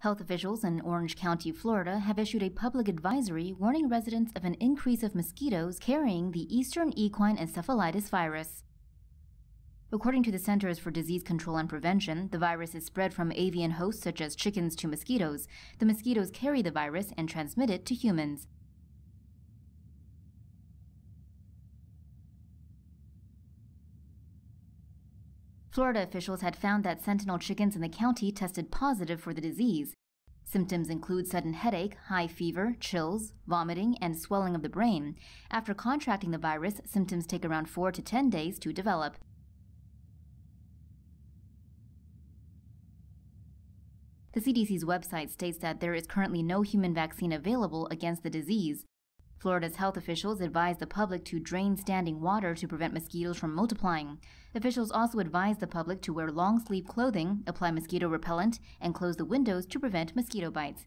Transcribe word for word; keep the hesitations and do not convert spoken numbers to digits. Health officials in Orange County, Florida, have issued a public advisory warning residents of an increase of mosquitoes carrying the Eastern Equine Encephalitis virus. According to the Centers for Disease Control and Prevention, the virus is spread from avian hosts such as chickens to mosquitoes. The mosquitoes carry the virus and transmit it to humans. Florida officials had found that sentinel chickens in the county tested positive for the disease. Symptoms include sudden headache, high fever, chills, vomiting, and swelling of the brain. After contracting the virus, symptoms take around four to ten days to develop. The C D C's website states that there is currently no human vaccine available against the disease. Florida's health officials advise the public to drain standing water to prevent mosquitoes from multiplying. Officials also advise the public to wear long-sleeve clothing, apply mosquito repellent, and close the windows to prevent mosquito bites.